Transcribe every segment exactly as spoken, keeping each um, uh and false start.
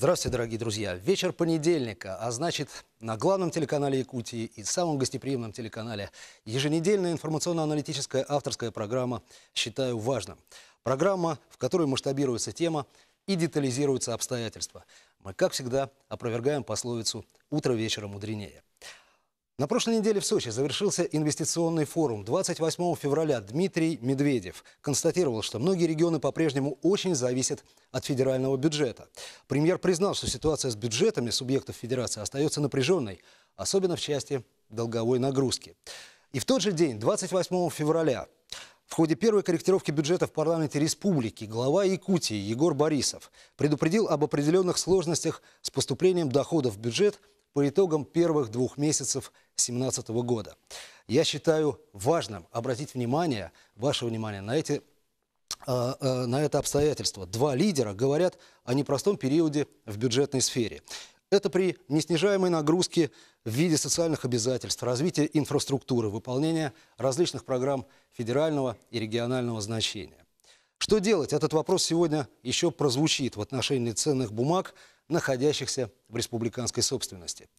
Здравствуйте, дорогие друзья. Вечер понедельника, а значит, на главном телеканале Якутии и самом гостеприимном телеканале еженедельная информационно-аналитическая авторская программа «Считаю важным». Программа, в которой масштабируется тема и детализируются обстоятельства. Мы, как всегда, опровергаем пословицу «Утро вечера мудренее». На прошлой неделе в Сочи завершился инвестиционный форум. двадцать восьмого февраля Дмитрий Медведев констатировал, что многие регионы по-прежнему очень зависят от федерального бюджета. Премьер признал, что ситуация с бюджетами субъектов федерации остается напряженной, особенно в части долговой нагрузки. И в тот же день, двадцать восьмого февраля, в ходе первой корректировки бюджета в парламенте республики глава Якутии Егор Борисов предупредил об определенных сложностях с поступлением доходов в бюджет по итогам первых двух месяцев две тысячи семнадцатого года. Я считаю важным обратить внимание, ваше внимание на, эти, на это обстоятельство. Два лидера говорят о непростом периоде в бюджетной сфере. Это при неснижаемой нагрузке в виде социальных обязательств, развития инфраструктуры, выполнения различных программ федерального и регионального значения. Что делать? Этот вопрос сегодня еще прозвучит в отношении ценных бумаг, находящихся в республиканской собственности.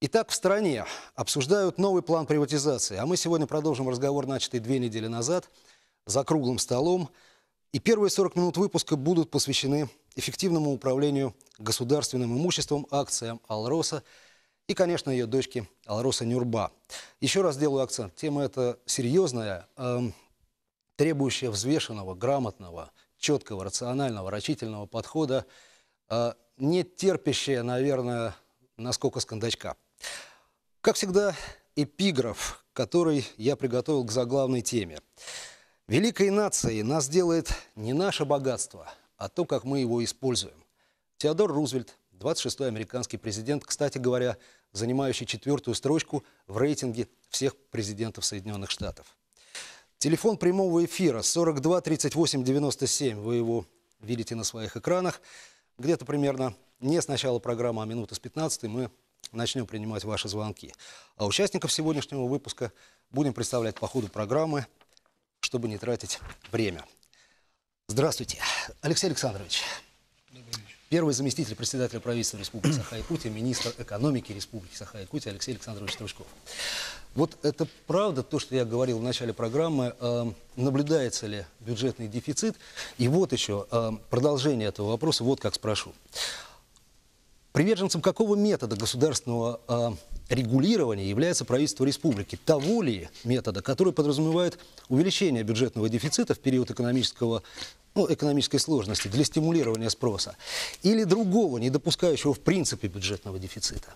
Итак, в стране обсуждают новый план приватизации. А мы сегодня продолжим разговор, начатый две недели назад, за круглым столом. И первые сорок минут выпуска будут посвящены эффективному управлению государственным имуществом, акциям «Алроса» и, конечно, ее дочке «Алроса Нюрба». Еще раз делаю акцент. Тема эта серьезная, эм, требующая взвешенного, грамотного, четкого, рационального, рачительного подхода, э, не терпящая, наверное, насколько скандачка. Как всегда, эпиграф, который я приготовил к заглавной теме. «Великой нацией нас делает не наше богатство, а то, как мы его используем». Теодор Рузвельт, двадцать шестой американский президент, кстати говоря, занимающий четвертую строчку в рейтинге всех президентов Соединенных Штатов. Телефон прямого эфира сорок два тридцать восемь девяносто семь. Вы его видите на своих экранах. Где-то примерно не с начала программы, а минуты с пятнадцатой мы начнем принимать ваши звонки. А участников сегодняшнего выпуска будем представлять по ходу программы, чтобы не тратить время. Здравствуйте, Алексей Александрович. Добрый вечер. Первый заместитель председателя правительства Республики Саха-Якутия, министр экономики Республики Саха-Якутия Алексей Александрович Стручков. Вот это правда, то, что я говорил в начале программы, э, наблюдается ли бюджетный дефицит? И вот еще э, продолжение этого вопроса, вот как спрошу. Приверженцем какого метода государственного э, регулирования является правительство республики? Того ли метода, который подразумевает увеличение бюджетного дефицита в период экономического, ну, экономической сложности для стимулирования спроса, или другого, не допускающего в принципе бюджетного дефицита?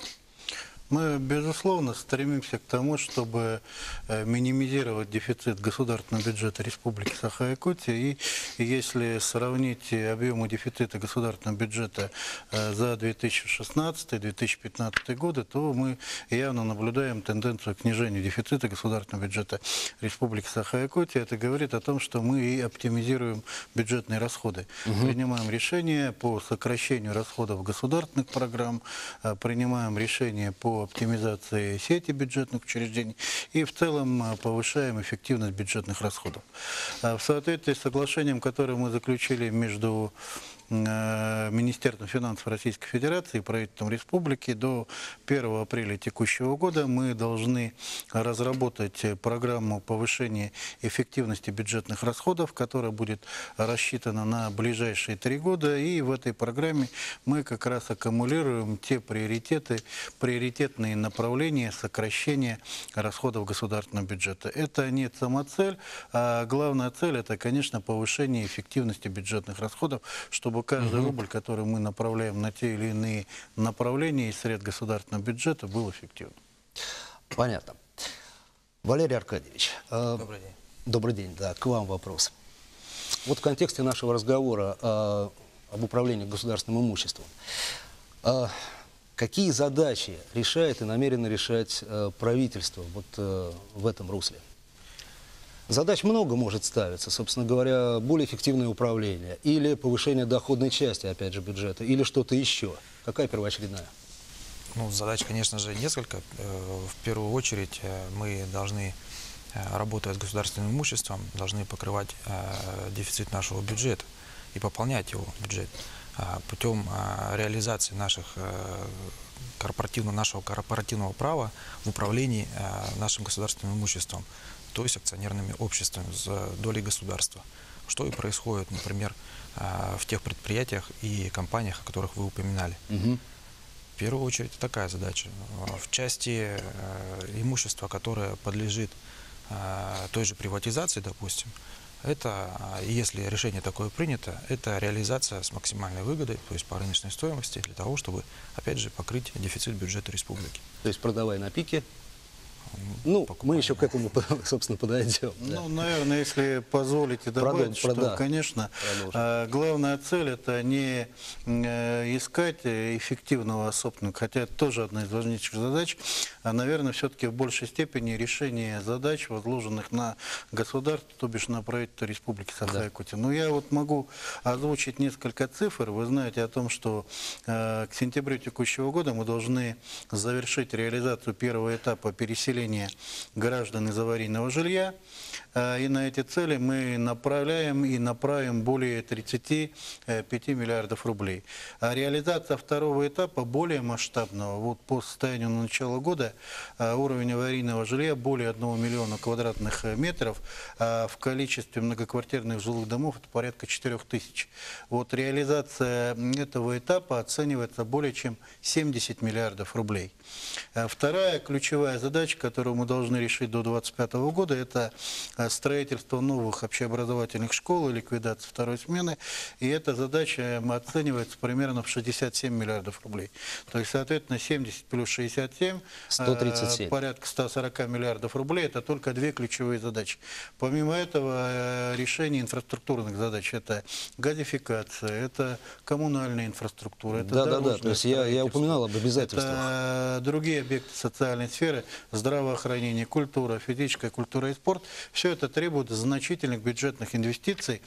Мы, безусловно, стремимся к тому, чтобы минимизировать дефицит государственного бюджета Республики Саха-Якутия. И если сравнить объемы дефицита государственного бюджета за две тысячи шестнадцатый — две тысячи пятнадцатый годы, то мы явно наблюдаем тенденцию к снижению дефицита государственного бюджета Республики Саха-Якутия. Это говорит о том, что мы и оптимизируем бюджетные расходы. Угу. Принимаем решения по сокращению расходов государственных программ, принимаем решения по оптимизации сети бюджетных учреждений и в целом повышаем эффективность бюджетных расходов. В соответствии с соглашением, которое мы заключили между Министерством финансов Российской Федерации и правительством республики, до первого апреля текущего года мы должны разработать программу повышения эффективности бюджетных расходов, которая будет рассчитана на ближайшие три года. И в этой программе мы как раз аккумулируем те приоритеты, приоритетные направления сокращения расходов государственного бюджета. Это не самоцель, а главная цель — это, конечно, повышение эффективности бюджетных расходов, чтобы каждый рубль, который мы направляем на те или иные направления из средств государственного бюджета, был эффективным. Понятно. Валерий Аркадьевич. Добрый день. Добрый день, да. К вам вопрос. Вот в контексте нашего разговора э, об управлении государственным имуществом. Э, какие задачи решает и намерено решать э, правительство вот, э, в этом русле? Задач много может ставиться, собственно говоря, более эффективное управление или повышение доходной части, опять же, бюджета, или что-то еще. Какая первоочередная? Ну, задач, конечно же, несколько. В первую очередь мы должны, работая с государственным имуществом, должны покрывать дефицит нашего бюджета и пополнять его бюджет. путем реализации наших корпоративного, нашего корпоративного права в управлении нашим государственным имуществом, то есть акционерными обществами с долей государства. Что и происходит, например, в тех предприятиях и компаниях, о которых вы упоминали. Угу. В первую очередь такая задача. В части имущества, которое подлежит той же приватизации, допустим, это, если решение такое принято, это реализация с максимальной выгодой, то есть по рыночной стоимости, для того, чтобы, опять же, покрыть дефицит бюджета республики. То есть продавая на пике. Ну, покупаем. Мы еще к этому, собственно, подойдем. Ну, да. Наверное, если позволите добавить, продам, что, конечно, продолжим. Главная цель – это не искать эффективного собственника, хотя это тоже одна из важнейших задач, а, наверное, все-таки в большей степени решение задач, возложенных на государство, то бишь на правительство Республики Саха-Якутия. Да. Но я вот могу озвучить несколько цифр. Вы знаете о том, что э, к сентябрю текущего года мы должны завершить реализацию первого этапа переселения граждан из аварийного жилья, и на эти цели мы направляем и направим более тридцати пяти миллиардов рублей. А реализация второго этапа, более масштабного, вот по состоянию на начало года уровень аварийного жилья более одного миллиона квадратных метров, а в количестве многоквартирных жилых домов это порядка четырёх тысяч. Вот реализация этого этапа оценивается более чем семьдесят миллиардов рублей. Вторая ключевая задача, которую мы должны решить до две тысячи двадцать пятого года, это строительство новых общеобразовательных школ и ликвидация второй смены. И эта задача оценивается примерно в шестьдесят семь миллиардов рублей. То есть, соответственно, семьдесят плюс шестьдесят семь, сто тридцать семь. Порядка ста сорока миллиардов рублей. Это только две ключевые задачи. Помимо этого, решение инфраструктурных задач. Это газификация, это коммунальная инфраструктура. Это да, да, да. То есть я, я упоминал об обязательствах. Это другие объекты социальной сферы, здравоохранение, культура, физическая культура и спорт. Все это требует значительных бюджетных инвестиций,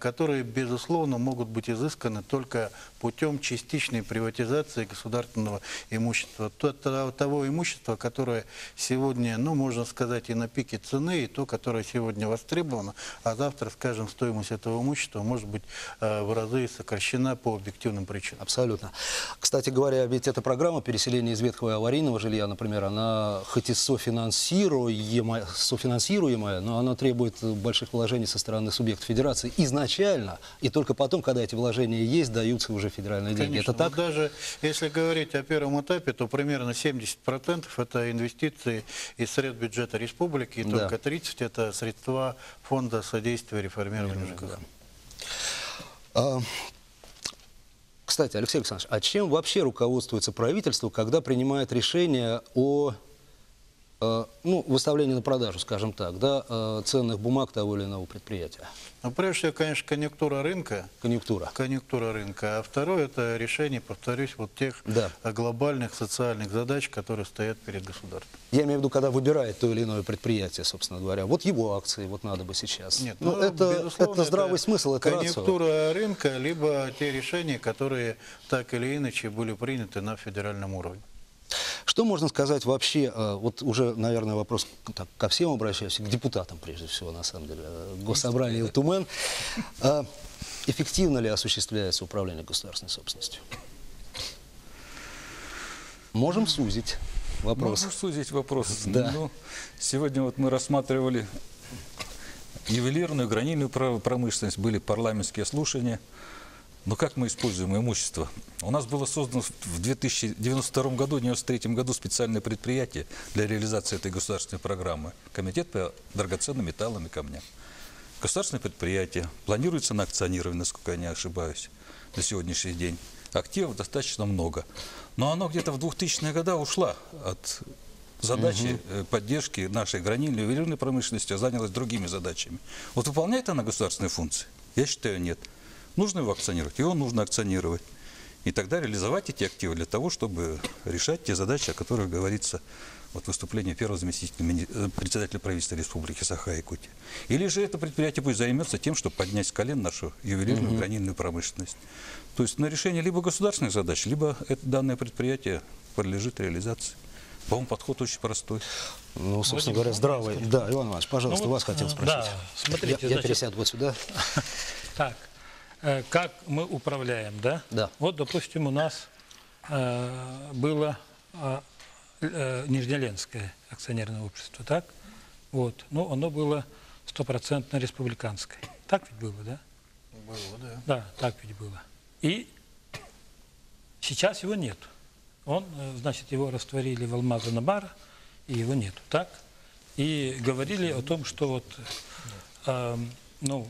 которые, безусловно, могут быть изысканы только путем частичной приватизации государственного имущества. Того имущества, которое сегодня, ну, можно сказать, и на пике цены, и то, которое сегодня востребовано, а завтра, скажем, стоимость этого имущества может быть в разы сокращена по объективным причинам. Абсолютно. Кстати говоря, ведь эта программа переселения из ветхого и аварийного жилья, например, она хоть и софинансируемая, софинансируемая, но она требует больших вложений со стороны субъектов федерации изначально, и только потом, когда эти вложения есть, даются уже федеральные деньги. Конечно, это так? Даже если говорить о первом этапе, то примерно семьдесят процентов это инвестиции из средств бюджета республики, и да. только тридцать процентов это средства фонда содействия реформированию ЖКХ. Да. Кстати, Алексей Александрович, а чем вообще руководствуется правительство, когда принимает решение о ну, выставлении на продажу, скажем так, да, ценных бумаг того или иного предприятия? Ну, прежде всего, конечно, конъюнктура рынка. Конъюнктура. Конъюнктура рынка. А второе, это решение, повторюсь, вот тех да. глобальных социальных задач, которые стоят перед государством. Я имею в виду, когда выбирает то или иное предприятие, собственно говоря. Вот его акции, вот надо бы сейчас. Нет, ну, ну, это, это здравый это смысл, это конъюнктура рацио. Рынка, либо те решения, которые так или иначе были приняты на федеральном уровне. Что можно сказать вообще, вот уже, наверное, вопрос так, ко всем обращаюсь, к депутатам, прежде всего, на самом деле, госсобрание Ил Тумэн. Эффективно ли осуществляется управление государственной собственностью? Можем сузить вопрос. Можем сузить вопрос. Да. Ну, сегодня вот мы рассматривали ювелирную, гранильную промышленность, были парламентские слушания. Но как мы используем имущество? У нас было создано в две тысячи девяносто втором году, в девяносто третьем году специальное предприятие для реализации этой государственной программы. Комитет по драгоценным металлам и камням. Государственное предприятие планируется на акционирование, насколько я не ошибаюсь, на сегодняшний день. Активов достаточно много. Но оно где-то в двухтысячные годы ушло от задачи угу. поддержки нашей гранильной и ювелирной промышленности, а занялось другими задачами. Вот выполняет она государственные функции? Я считаю, нет. Нужно его акционировать, его нужно акционировать. И тогда реализовать эти активы для того, чтобы решать те задачи, о которых говорится в выступлении первого заместителя председателя правительства Республики Саха-Якутия. Или же это предприятие пусть займется тем, чтобы поднять с колен нашу ювелирную, гранильную промышленность. То есть на решение либо государственных задач, либо это данное предприятие подлежит реализации. По-моему, подход очень простой. Ну, собственно говоря, здравый. Да, Иван Иванович, пожалуйста, ну, вас хотел спросить. Да, смотрите, я, я значит... пересяду вот сюда. Так. как мы управляем, да? Да. Вот, допустим, у нас э, было э, э, Нижнеленское акционерное общество, так? Вот. Но оно было стопроцентно республиканское. Так ведь было, да? Было, да. Да, так ведь было. И сейчас его нет. Он, значит, его растворили в Алмаз Анабара, и его нет, так? И говорили о том, что вот, э, ну,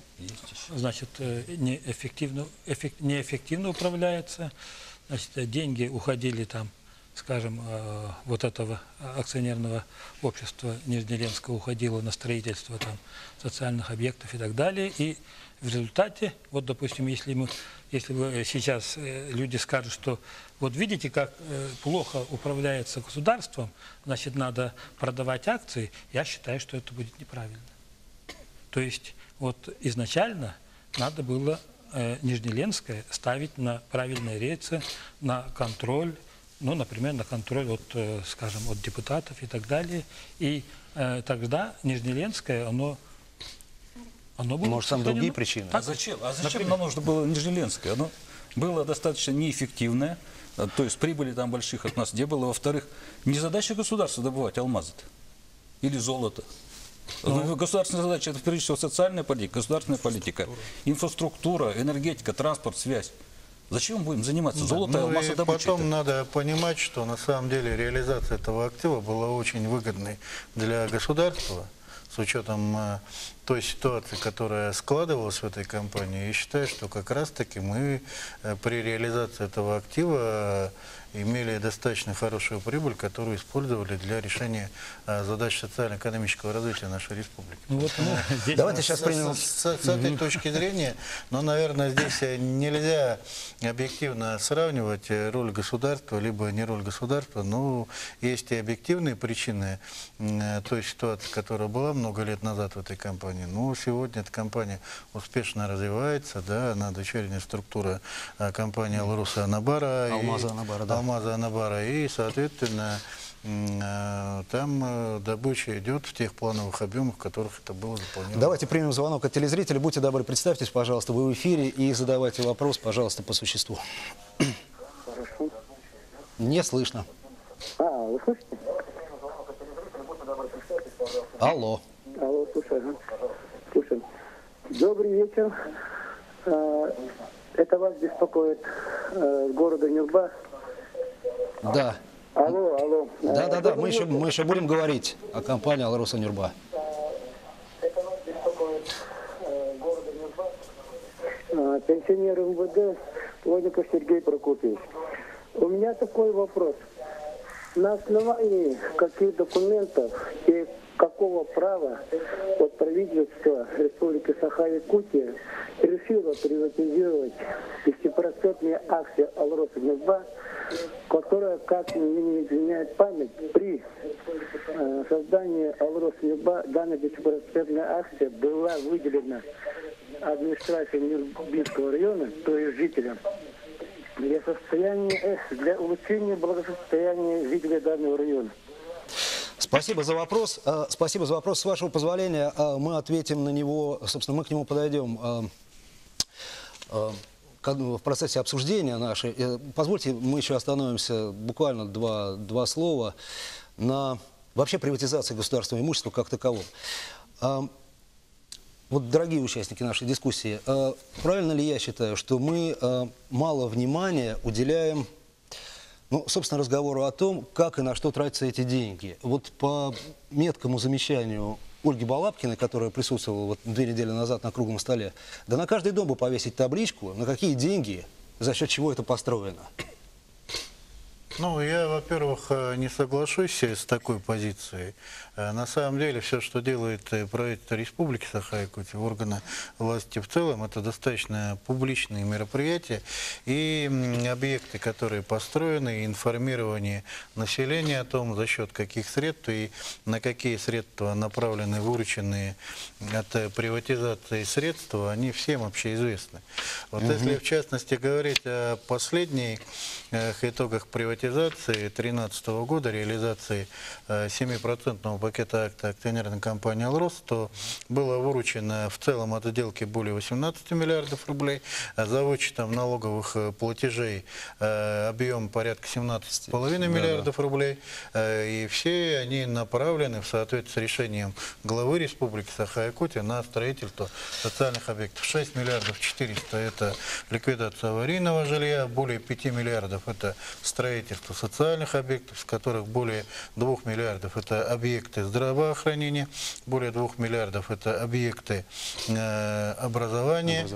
значит, неэффективно, эффект, неэффективно управляется, значит, деньги уходили там, скажем, э, вот этого акционерного общества Нижнеленского уходило на строительство там социальных объектов и так далее, и в результате, вот, допустим, если мы, если вы сейчас э, люди скажут, что вот видите, как э, плохо управляется государством, значит, надо продавать акции, я считаю, что это будет неправильно. То есть, вот изначально надо было э, Нижнеленское ставить на правильные рельсы, на контроль, ну, например, на контроль от, э, скажем, от депутатов и так далее. И э, тогда Нижнеленское, оно... Оно было, может, там другие причины. А зачем, а зачем нам нужно было Нижнеленское? Оно было достаточно неэффективное, то есть прибыли там больших от нас не было. Во-вторых, не задача государства добывать алмазы-то или золото. Но... Государственная задача – это, прежде всего, социальная политика, государственная политика, инфраструктура, энергетика, транспорт, связь. Зачем мы будем заниматься? Золото, ну, алмазы, добычей. Потом надо понимать, что на самом деле реализация этого актива была очень выгодной для государства. С учетом э, той ситуации, которая складывалась в этой компании, я считаю, что как раз-таки мы э, при реализации этого актива э, имели достаточно хорошую прибыль, которую использовали для решения э, задач социально-экономического развития нашей республики. Ну, вот, ну, здесь давайте сейчас примем... С, с, с этой точки зрения, но, наверное, здесь нельзя объективно сравнивать роль государства, либо не роль государства, но есть и объективные причины э, той ситуации, которая была много лет назад в этой компании, но сегодня эта компания успешно развивается, да, она дочерняя структура компании Алроса Набара, Алмаза и, Анабара, да. Алмаза Анабара, и, соответственно, там добыча идет в тех плановых объемах, в которых это было запланировано. Давайте примем звонок от телезрителя. Будьте добры, представьтесь, пожалуйста, вы в эфире и задавайте вопрос, пожалуйста, по существу. Хорошо. Не слышно. А, вы слышите? Алло. Алло, слушай, ага. Слушай. Добрый вечер. Это вас беспокоит с города Нюрба? Да. Алло, алло. Да, да, да. Мы еще, мы еще будем говорить о компании Алроса Нюрба. Это вас беспокоит с города Нюрба? Пенсионер МВД Плотников Сергей Прокопьевич. У меня такой вопрос. На основании каких документов и какого права от правительства Республики Саха-Якутия решило приватизировать пятипроцентные акции Алроса Нюрба, которая, как мне не изменяет память, при э, создании Алроса Нюрба данная пятипроцентная акция была выделена администрации Нюрбинского района, то есть жителям, для, для улучшения благосостояния жителей данного района. Спасибо за вопрос. Спасибо за вопрос. С вашего позволения мы ответим на него, собственно, мы к нему подойдем в процессе обсуждения нашей. Позвольте, мы еще остановимся буквально два, два слова на вообще приватизации государственного имущества как такового. Вот, дорогие участники нашей дискуссии, правильно ли я считаю, что мы мало внимания уделяем, ну, собственно, разговору о том, как и на что тратятся эти деньги. Вот по меткому замечанию Ольги Балабкиной, которая присутствовала вот две недели назад на круглом столе, да на каждый дом бы повесить табличку, на какие деньги, за счет чего это построено. Ну, я, во-первых, не соглашусь с такой позицией. На самом деле, все, что делает правительство Республики Саха-Якутия, органы власти в целом, это достаточно публичные мероприятия и объекты, которые построены, информирование населения о том, за счет каких средств и на какие средства направлены вырученные от приватизации средства, они всем общеизвестны. Вот угу. Если, в частности, говорить о последних итогах приватизации, приватизации две тысячи тринадцатого года, реализации семипроцентного пакета акта акционерной компании «Алрос», то было выручено в целом от сделки более восемнадцати миллиардов рублей, а за вычетом налоговых платежей объем порядка семнадцати с половиной миллиардов да. рублей. И все они направлены в соответствии с решением главы Республики Саха-Якутия на строительство социальных объектов. шесть миллиардов четыреста – это ликвидация аварийного жилья, более пяти миллиардов – это строительство социальных объектов, с которых более двух миллиардов – это объекты здравоохранения, более двух миллиардов – это объекты э, образования,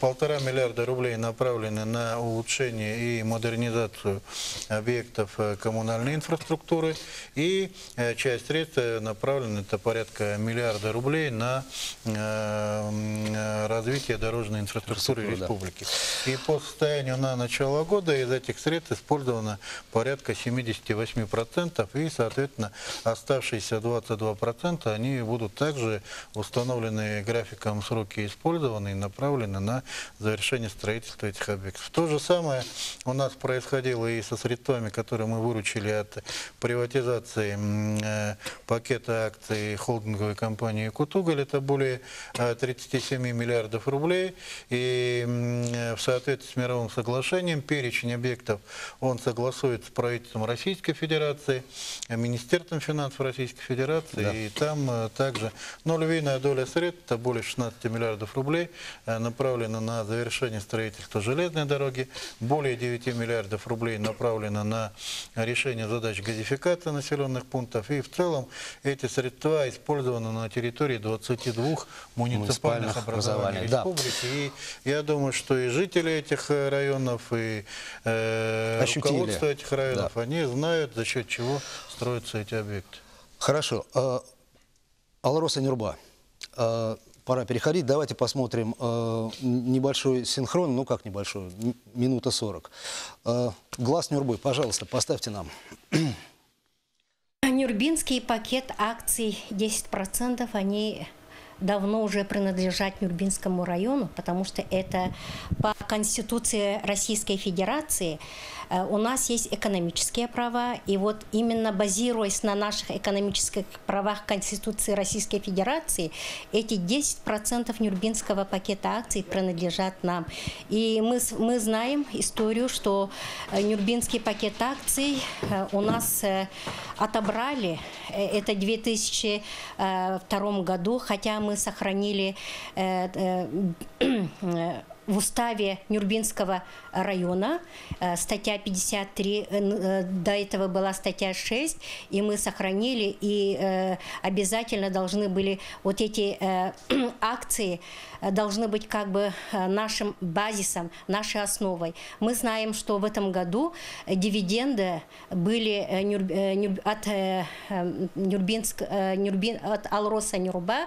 полтора миллиарда рублей направлены на улучшение и модернизацию объектов коммунальной инфраструктуры, и э, часть средств направлена, это порядка миллиарда рублей, на э, развитие дорожной инфраструктуры Инфраструктура, республики. Да. И по состоянию на начало года из этих средств использовано порядка семидесяти восьми процентов, и, соответственно, оставшиеся двадцать два процента, они будут также установлены графиком сроки использованы и направлены на завершение строительства этих объектов. То же самое у нас происходило и со средствами, которые мы выручили от приватизации э, пакета акций холдинговой компании «Кутуголь». Это более э, тридцати семи миллиардов рублей. И э, в соответствии с мировым соглашением перечень объектов он согласует с правительством Российской Федерации, Министерством финансов Российской Федерации. Да. И там э, также, но львиная доля средств, это более шестнадцати миллиардов рублей, э, направлена на завершение строительства железной дороги, более девяти миллиардов рублей направлено на решение задач газификации населенных пунктов. И в целом эти средства использованы на территории двадцати двух муниципальных образований республики. Да. И я думаю, что и жители этих районов, и э, руководство этих районов, да. они знают, за счет чего строятся эти объекты. Хорошо. Алроса Нюрба. Пора переходить. Давайте посмотрим э, небольшой синхрон, ну как небольшой, минута сорок. Э, глаз Нюрбы, пожалуйста, поставьте нам. Нюрбинский пакет акций десять процентов, они давно уже принадлежат Нюрбинскому району, потому что это по Конституции Российской Федерации у нас есть экономические права, и вот именно базируясь на наших экономических правах Конституции Российской Федерации, эти десять процентов Нюрбинского пакета акций принадлежат нам. И мы, мы знаем историю, что Нюрбинский пакет акций у нас отобрали, это в две тысячи втором году, хотя мы мы сохранили э, э, в уставе Нюрбинского района э, статья пятьдесят три, э, до этого была статья шесть, и мы сохранили, и э, обязательно должны были вот эти э, акции должны быть как бы нашим базисом, нашей основой. Мы знаем, что в этом году дивиденды были от, Нюрбинск, Нюрбин, от Алроса Нюрба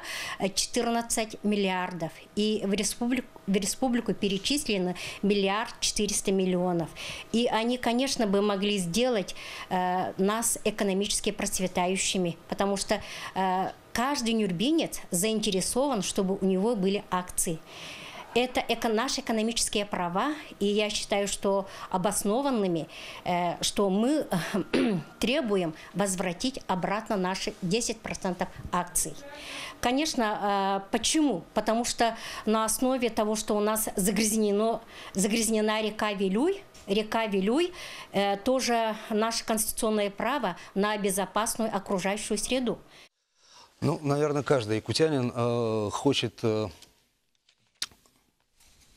четырнадцать миллиардов. И в республику, в республику перечислено миллиард четыреста миллионов. И они, конечно, бы могли сделать нас экономически процветающими, потому что каждый нюрбинец заинтересован, чтобы у него были акции. Это эко, наши экономические права, и я считаю, что обоснованными, э, что мы э, требуем возвратить обратно наши десять процентов акций. Конечно, э, почему? Потому что на основе того, что у нас загрязнено, загрязнена река Вилюй, Река Вилюй э, тоже наше конституционное право на безопасную окружающую среду. Ну, наверное, каждый якутянин э, хочет, э,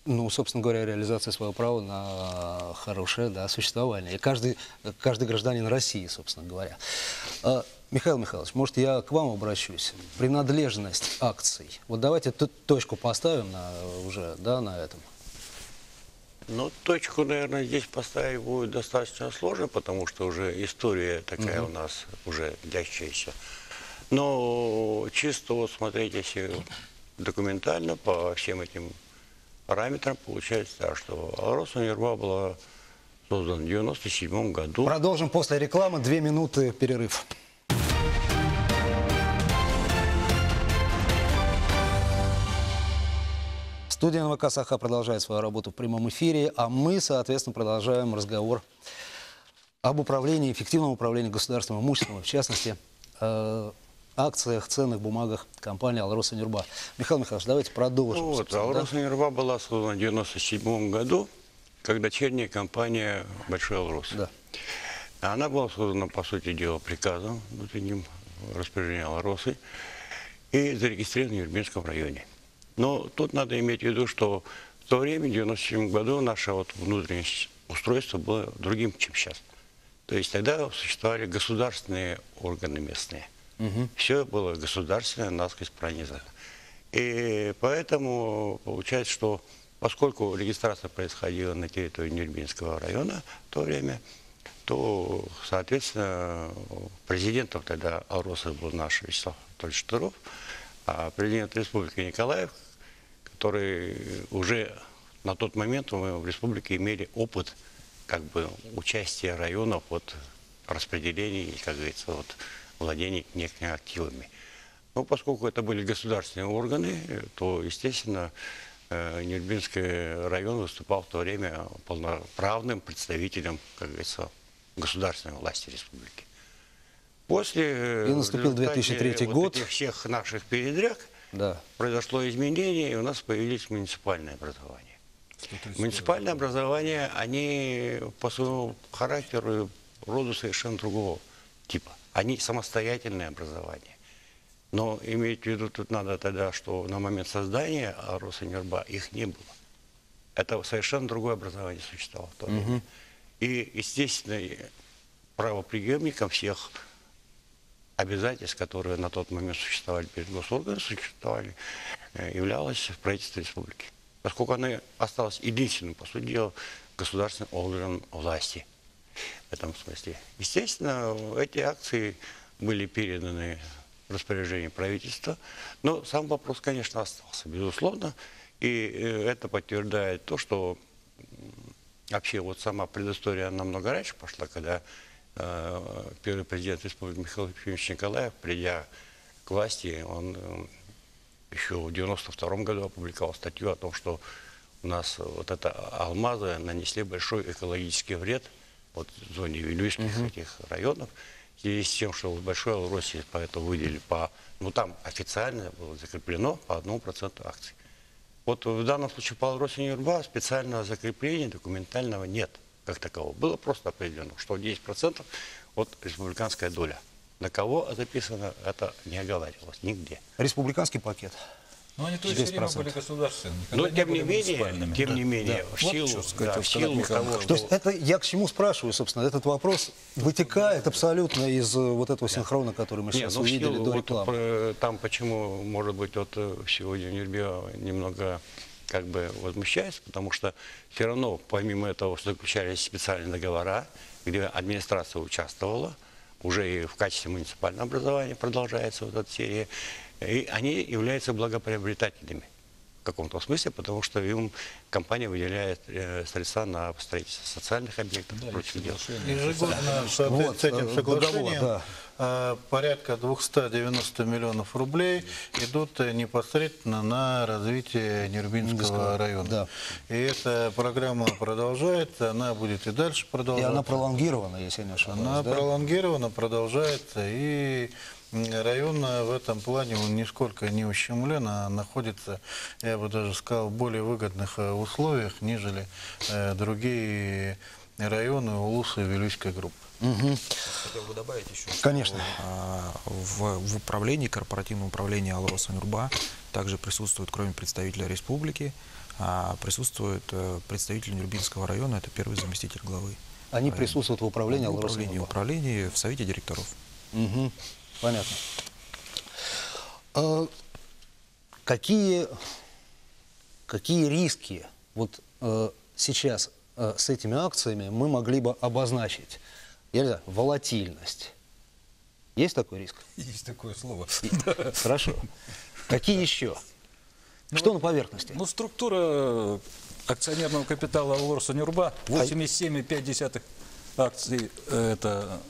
ну, собственно говоря, реализации своего права на хорошее, да, существование. И каждый, каждый гражданин России, собственно говоря. Э, Михаил Михайлович, может, я к вам обращусь? Принадлежность акций. Вот давайте тут точку поставим на, уже, да, на этом. Ну, точку, наверное, здесь поставить будет достаточно сложно, потому что уже история такая угу. у нас уже длящаяся. Но чисто вот смотрите, если документально по всем этим параметрам получается так, что Алроса Нюрба была создана в девяносто седьмом году. Продолжим после рекламы, две минуты перерыв. Студия эн вэ ка Саха продолжает свою работу в прямом эфире, а мы, соответственно, продолжаем разговор об управлении, эффективном управлении государственным имуществом, в частности, э, акциях, ценных бумагах компании «Алроса Нюрба». Михаил Михайлович, давайте продолжим. Ну, вот, «Алроса Нюрба» была создана в девяносто седьмом году, как дочерняя компания «Большой Алрос». Да. Она была создана, по сути дела, приказом внутренним распоряжением «Алросы» и зарегистрирована в Юрминском районе. Но тут надо иметь в виду, что в то время, в девяносто седьмом году, наше вот внутреннее устройство было другим, чем сейчас. То есть тогда существовали государственные органы местные. Угу. Все было государственное, насквозь пронизано. И поэтому получается, что поскольку регистрация происходила на территории Нюрбинского района в то время, то, соответственно, президентом тогда Алроса был наш Вячеслав Анатольевич Туров, а президент Республики Николаев, который уже на тот момент мы в Республике имели опыт как бы участия районов вот распределении, как говорится, вот владений некими активами. Но поскольку это были государственные органы, то, естественно, Нюрбинский район выступал в то время полноправным представителем, как говорится, государственной власти республики. После и наступил две тысячи третий вот год. Всех наших передряг да. произошло изменение, и у нас появились муниципальные образования. Муниципальные образования, они по своему характеру и роду совершенно другого типа. Они самостоятельные образования. Но иметь в виду тут надо тогда, что на момент создания Алроса Нюрба их не было. Это совершенно другое образование существовало в то время. Угу. И, естественно, правоприемником всех обязательств, которые на тот момент существовали перед госорганами, существовали, являлось правительство республики. Поскольку она осталась единственным, по сути дела, государственным органом власти. В этом смысле. Естественно, эти акции были переданы в распоряжение правительства, но сам вопрос, конечно, остался, безусловно. И это подтверждает то, что вообще вот сама предыстория намного раньше пошла, когда э, первый президент республики Михаил Ефимович Николаев, придя к власти, он э, еще в девяносто втором году опубликовал статью о том, что у нас вот это алмазы нанесли большой экологический вред вот в зоне Вилюйских [S2] Uh-huh. [S1] Этих районов, в связи с тем, что в Большой Алросе поэтому выделили по... Ну, там официально было закреплено по одному проценту акций. Вот в данном случае по Алросе Нюрба специального закрепления документального нет, как такового. Было просто определено, что десять процентов от республиканская доля. На кого записано, это не оговаривалось нигде. Республиканский пакет. Но они то есть все были государственными. Но тем не, не менее, тем не менее, да. в силу, вот, сказать, да, в силу того, что... То есть это я к чему спрашиваю, собственно, этот вопрос вытекает абсолютно из вот этого синхрона, который мы сейчас Нет, увидели силу, до рекламы. Вот, там почему, может быть, вот сегодня Нюрба немного как бы возмущается, потому что все равно, помимо этого, что заключались специальные договора, где администрация участвовала, уже и в качестве муниципального образования продолжается вот эта серия, и они являются благоприобретателями в каком-то смысле, потому что им компания выделяет средства на строительство социальных объектов да, и прочих дел. Ежегодно в соответствии с этим соглашением договор, да. порядка двухсот девяноста миллионов рублей идут непосредственно на развитие Нюрбинского района. Да. И эта программа продолжается, она будет и дальше продолжаться. И она пролонгирована, если я не ошибаюсь. Она да? пролонгирована, продолжается и... Район в этом плане он нисколько не ущемлен, а находится, я бы даже сказал, в более выгодных условиях, нежели э, другие районы Улуса и Вилюйской группы. Угу. Хотел бы добавить еще, Конечно. Что, э, в, в управлении, корпоративном управлении Алроса Нюрба также присутствует, кроме представителя республики, э, присутствует э, представитель Нюрбинского района, это первый заместитель главы. Они района. Присутствуют в управлении Алроса Нюрба? В управлении, в совете директоров. Угу. Понятно. А какие, какие риски вот э, сейчас э, с этими акциями мы могли бы обозначить? Я не знаю, волатильность. Есть такой риск? Есть такое слово. И, хорошо. Какие еще? Ну, Что на поверхности? Ну, структура акционерного капитала Алроса Нюрба восемьдесят семь и пять десятых акций это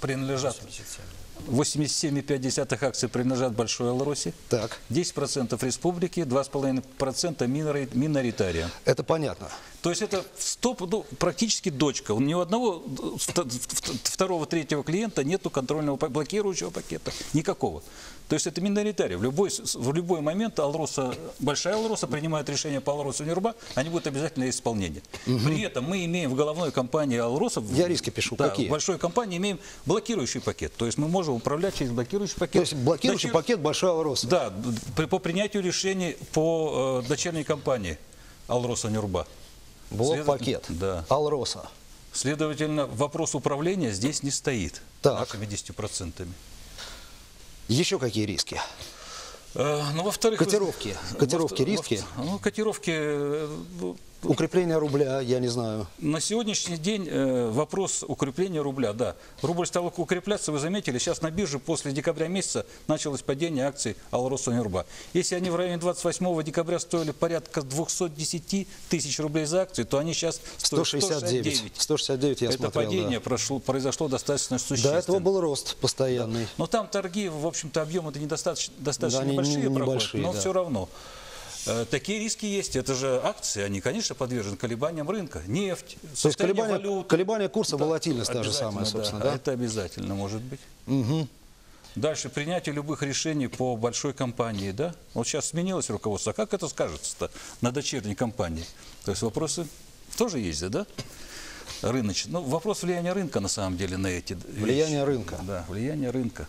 принадлежат. восемьдесят семь. восемьдесят семь и пять десятых акций принадлежат Большой Алросе, так. десять процентов республики, два с половиной процента миноритария. Это понятно. То есть это стоп, ну, практически дочка. Ни у одного второго, третьего клиента нету контрольного блокирующего пакета. Никакого. То есть это миноритария. В любой, в любой момент Алроса, Большая Алроса принимает решение по Алросу Нюрба, они будут обязательно исполнение. Угу. При этом мы имеем в головной компании Алроса, я риски пишу, да, какие? В большой компании имеем блокирующий пакет. То есть мы можем управлять через блокирующий пакет. То есть блокирующий Дочер... пакет Большая Алроса. Да, при, по принятию решений по э, дочерней компании Алроса Нюрба. Блок-пакет. След... Да. Алроса. Следовательно, вопрос управления здесь не стоит. Так. Нашими десятью процентами. Еще какие риски? Э, ну, во-вторых, котировки. Вы... Котировки во риски? Во ну, котировки... Укрепление рубля, я не знаю. На сегодняшний день э, вопрос укрепления рубля, да. Рубль стал укрепляться, вы заметили, сейчас на бирже после декабря месяца началось падение акций Алроса Нюрба. Если они в районе двадцать восьмого декабря стоили порядка двухсот десяти тысяч рублей за акцию, то они сейчас стоят сто шестьдесят девять. сто шестьдесят девять я это смотрел, падение, да, прошло, произошло достаточно существенно. До этого был рост постоянный. Да. Но там торги, в общем-то, объемы-то недостаточно, достаточно да, небольшие, не, проходят, но да, все равно. Такие риски есть. Это же акции, они, конечно, подвержены колебаниям рынка. Нефть, состояние колебания, валют. Колебания курса, да, волатильность та же самая, собственно. Да. Да? Это обязательно может быть. Угу. Дальше принятие любых решений по большой компании. Да? Вот сейчас сменилось руководство. А как это скажется-то на дочерней компании? То есть вопросы тоже есть, да? Рыночные. Ну, вопрос влияния рынка, на самом деле, на эти влияние вещи. Рынка. Да, влияние рынка.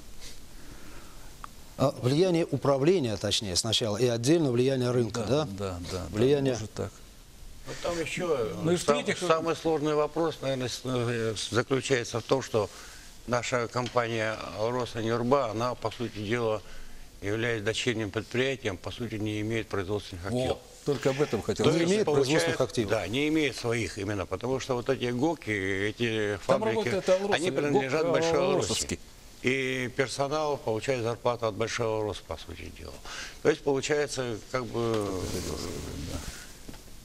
Влияние управления, точнее, сначала, и отдельно влияние рынка, да? Да, да, да, влияние... да, так. Но там еще ну, сам, третьих... самый сложный вопрос, наверное, заключается в том, что наша компания «Алроса Нюрба», она, по сути дела, является дочерним предприятием, по сути, не имеет производственных активов. О, только об этом хотел. Не имеет производственных активов. Да, не имеет своих именно, потому что вот эти ГОКи, эти фабрики, они принадлежат Большой Алросовски. И персонал получает зарплату от Большого роста, по сути дела. То есть получается, как бы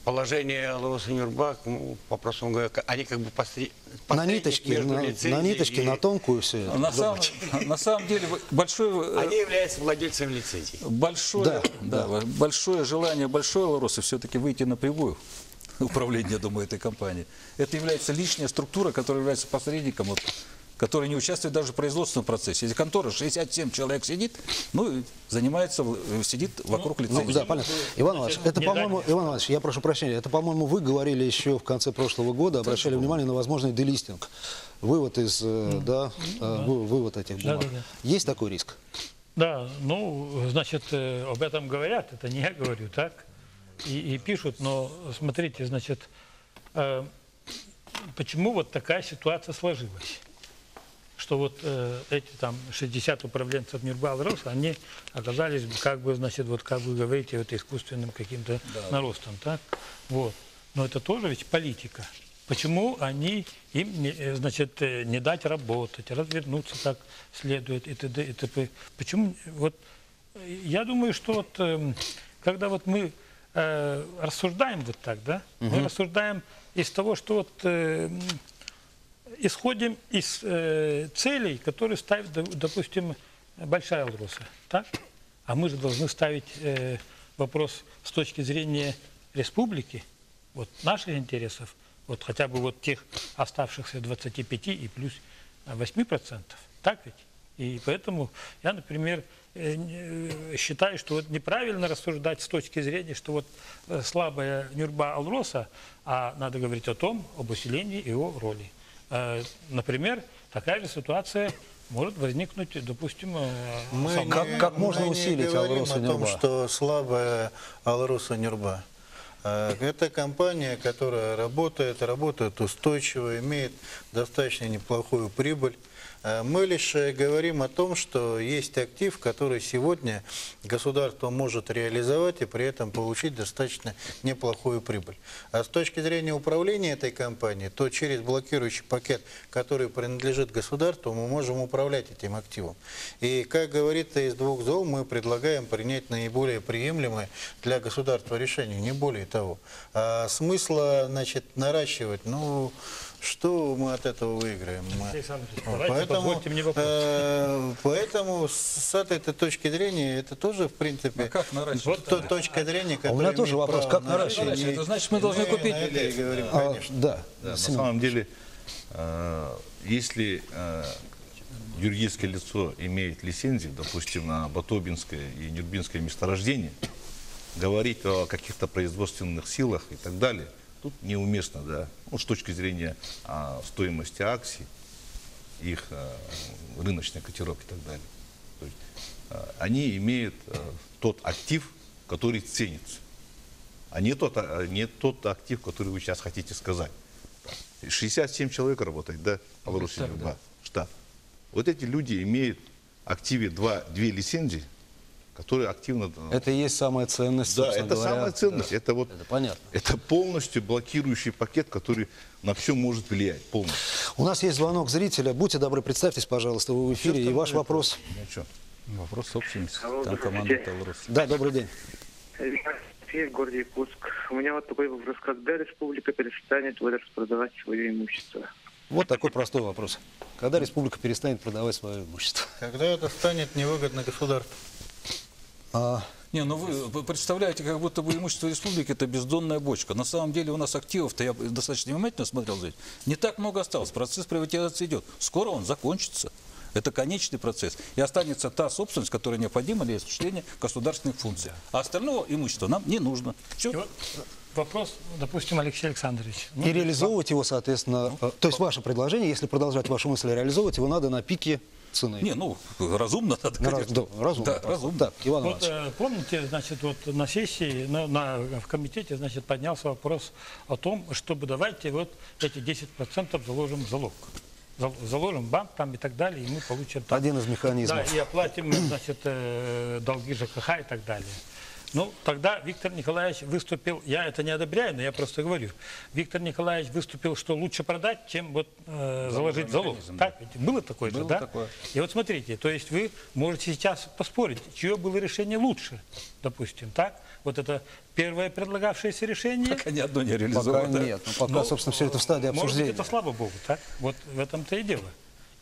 положение Алроса Нюрба, ну, по-просту говоря, они как бы посреди. На ниточке, на, на ниточке, и... на тонкую все. На самом, на самом деле большой. Они являются владельцами лицензии. Большое, да, да, да. Большое желание Большой Алросы все-таки выйти на прямую. Управление, я думаю, этой компании. Это является лишняя структура, которая является посредником. Вот, который не участвует даже в производственном процессе. Если контора шестьдесят семь человек сидит, ну, занимается, сидит вокруг лицензии. Ну, да, понятно. Иван Иванович, это, по-моему, Иван Иванович, я прошу прощения, это, по-моему, вы говорили еще в конце прошлого года, обращали внимание на возможный делистинг. Вывод из, да, вывод этих бумаг. Есть такой риск? Да, ну, значит, об этом говорят, это не я говорю, так, и, и пишут, но смотрите, значит, э, почему вот такая ситуация сложилась? Что вот э, эти там шестьдесят управленцев Нюрба Алроса, они оказались как бы, значит, вот как вы говорите, вот искусственным каким-то, да, наростом, так? Вот. Но это тоже ведь политика. Почему они им, не, значит, не дать работать, развернуться как следует и т.д. и т.п. Почему? Вот я думаю, что вот э, когда вот мы э, рассуждаем вот так, да, угу, мы рассуждаем из того, что вот э, исходим из э, целей, которые ставит, допустим, Большая Алроса, так? А мы же должны ставить э, вопрос с точки зрения республики, вот наших интересов, вот хотя бы вот тех оставшихся двадцати пяти и плюс восьми процентов, так ведь? И поэтому я, например, э, считаю, что вот неправильно рассуждать с точки зрения, что вот слабая Нюрба Алроса, а надо говорить о том, об усилении его роли. Например, такая же ситуация может возникнуть, допустим, мы сам... не, как, как можно мы усилить Алроса Нюрба? О том, что слабая Алроса Нюрба. Это компания, которая работает, работает устойчиво, имеет достаточно неплохую прибыль. Мы лишь говорим о том, что есть актив, который сегодня государство может реализовать и при этом получить достаточно неплохую прибыль. А с точки зрения управления этой компанией, то через блокирующий пакет, который принадлежит государству, мы можем управлять этим активом. И, как говорится, из двух зол мы предлагаем принять наиболее приемлемое для государства решение, не более того. А смысла, значит, наращивать, ну... что мы от этого выиграем? Поэтому, э, поэтому с этой точки зрения это тоже, в принципе, а как наращивать? Вот то, точка зрения, которая... У меня тоже вопрос, как наращивать? Это значит, мы должны мы купить... Говорим, а, да, да, на самом деле, э, если э, юридическое лицо имеет лицензию, допустим, на Ботобинское и Нюрбинское месторождение, говорить о каких-то производственных силах и так далее, тут неуместно, да, ну, с точки зрения а, стоимости акций, их а, рыночной котировки и так далее. То есть, а, они имеют а, тот актив, который ценится, а не тот, а, не тот актив, который вы сейчас хотите сказать. шестьдесят семь человек работает, да, Алроса Нюрба, штат. Вот эти люди имеют в активе две лицензии, которые активно... Это и есть самая ценность, да, это говоря, самая ценность. Да. Это, вот, это, понятно. Это полностью блокирующий пакет, который на все может влиять. Полностью. У нас есть звонок зрителя. Будьте добры, представьтесь, пожалуйста, вы в эфире. А и ваш это? Вопрос. Ну, что? Вопрос собственности. Алло, там команда Алроса. Да, добрый день. В городе Якутск. У меня вот такой вопрос. Когда республика перестанет распродавать свое имущество? Вот такой простой вопрос. Когда республика перестанет продавать свое имущество? Когда это станет невыгодно государству. А... Не, ну вы, вы представляете, как будто бы имущество республики это бездонная бочка. На самом деле у нас активов-то, я достаточно внимательно смотрел здесь, не так много осталось. Процесс приватизации идет. Скоро он закончится. Это конечный процесс. И останется та собственность, которая необходима для осуществления государственных функций. А остального имущества нам не нужно. Вот вопрос, допустим, Алексей Александрович. И реализовывать его, соответственно, ну, то есть ваше предложение, если продолжать вашу мысль, реализовывать его надо на пике цены. Не, ну, разумно надо, конечно. Да, разумно. Да, разумно. Так, Иван вот, э, помните, значит, вот на сессии, на, на, в комитете, значит, поднялся вопрос о том, чтобы давайте вот эти десять процентов заложим в залог. Заложим банк там и так далее, и мы получим... Там, один из механизмов. Да, и оплатим, значит, э, долги ЖКХ и так далее. Ну, тогда Виктор Николаевич выступил, я это не одобряю, но я просто говорю, Виктор Николаевич выступил, что лучше продать, чем вот э, заложить залог. Так, было такое же, да? Такое. И вот смотрите, то есть вы можете сейчас поспорить, чье было решение лучше, допустим, так? Вот это первое предлагавшееся решение. Пока ни одно не реализовано. Пока да? Нет, но пока, но, собственно, все это в стадии обсуждения. Может, это слава богу, так? Вот в этом-то и дело.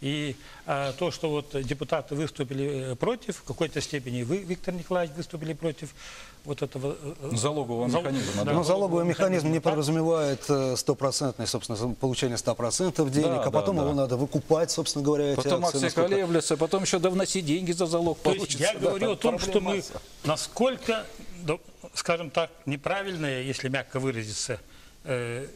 И а, то, что вот депутаты выступили против, в какой-то степени вы, Виктор Николаевич, выступили против вот этого... Залогового зал... механизма. Да. Но залоговый механизм не подразумевает стопроцентное, собственно, получение ста процентов денег, да, а потом да, его да. надо выкупать, собственно говоря, эти потом акции. Потом акции колеблются, потом еще довносить деньги за залог получится. Я да, говорю да, о том, что мы насколько, скажем так, неправильные, если мягко выразиться, э,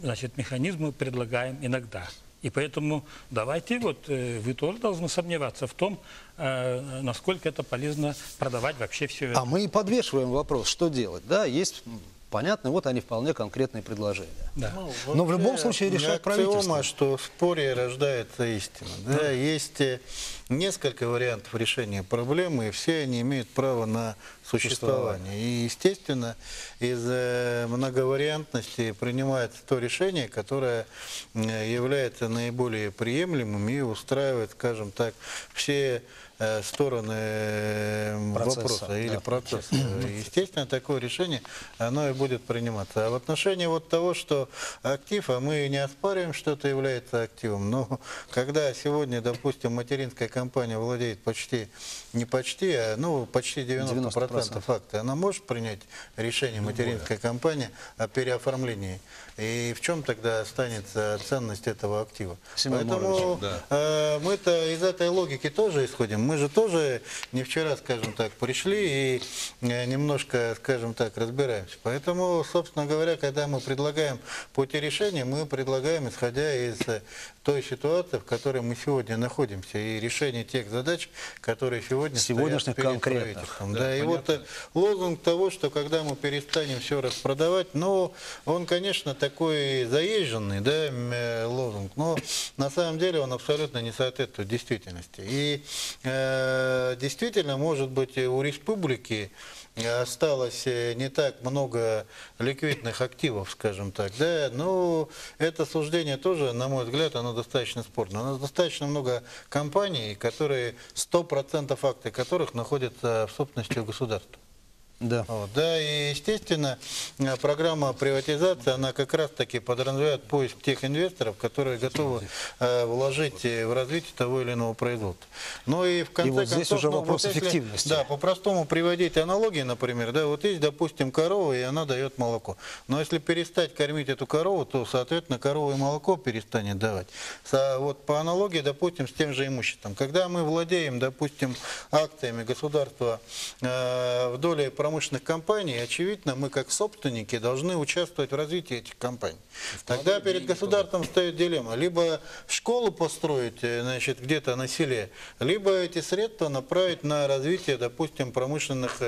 значит, механизмы предлагаем иногда. И поэтому давайте, вот вы тоже должны сомневаться в том, насколько это полезно продавать вообще все это. А мы и подвешиваем вопрос, что делать. Да, есть, понятно, вот они вполне конкретные предложения. Да. Ну, вот но в любом случае решает правительство. Аксиома, что в споре рождается истина. Да, да. Есть несколько вариантов решения проблемы, и все они имеют право на существование. И, естественно, из многовариантности принимается то решение, которое является наиболее приемлемым и устраивает, скажем так, все стороны процесса, вопроса или да, процесса. Естественно, такое решение, оно и будет приниматься. А в отношении вот того, что актив, а мы не оспариваем, что это является активом, но когда сегодня, допустим, материнская компания владеет почти, не почти, а ну, почти девяносто процентов, девяносто процентов акций, она может принять решение материнской компании о переоформлении? И в чем тогда останется ценность этого актива? Поэтому да. э, мы-то из этой логики тоже исходим. Мы же тоже не вчера, скажем так, пришли и немножко, скажем так, разбираемся. Поэтому, собственно говоря, когда мы предлагаем пути решения, мы предлагаем, исходя из той ситуации, в которой мы сегодня находимся, и решение тех задач, которые сегодня стоят перед правительством. Да, да, и понятно. Вот лозунг того, что когда мы перестанем все распродавать, но он, конечно, такой заезженный, да, лозунг, но на самом деле он абсолютно не соответствует действительности. И э, действительно, может быть, у республики осталось не так много ликвидных активов, скажем так, да, но это суждение тоже, на мой взгляд, оно достаточно спорно. У нас достаточно много компаний, которые сто процентов акций которых находятся в собственности государства. Да. Вот, да, и естественно, программа приватизации, она как раз-таки подразумевает поиск тех инвесторов, которые готовы э, вложить в развитие того или иного производства. Ну и в конце и вот здесь концов, уже вопрос ну, вот, если, эффективности. Да, по-простому приводить аналогии, например, да, вот есть, допустим, корова, и она дает молоко. Но если перестать кормить эту корову, то, соответственно, корова и молоко перестанет давать. Со, вот по аналогии, допустим, с тем же имуществом. Когда мы владеем, допустим, акциями государства э, в доле промышленности, промышленных компаний, очевидно, мы как собственники должны участвовать в развитии этих компаний. Тогда перед государством встает дилемма. Либо школу построить, значит, где-то на селе, либо эти средства направить на развитие, допустим, промышленных,